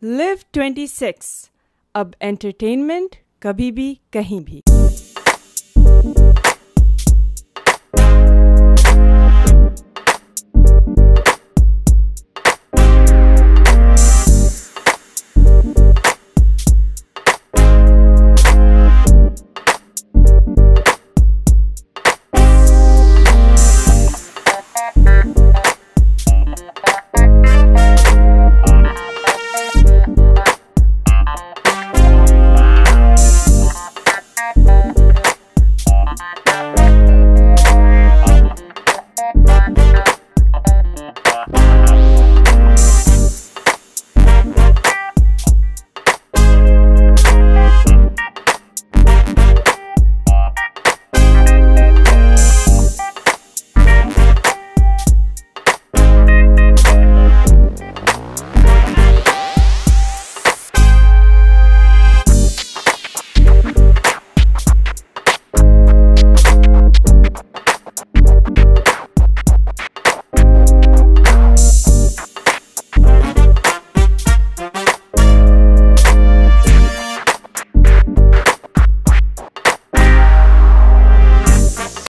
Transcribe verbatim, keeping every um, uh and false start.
Live twenty-six, Ab Entertainment, Kabhi Bhi, Kahin Bhi.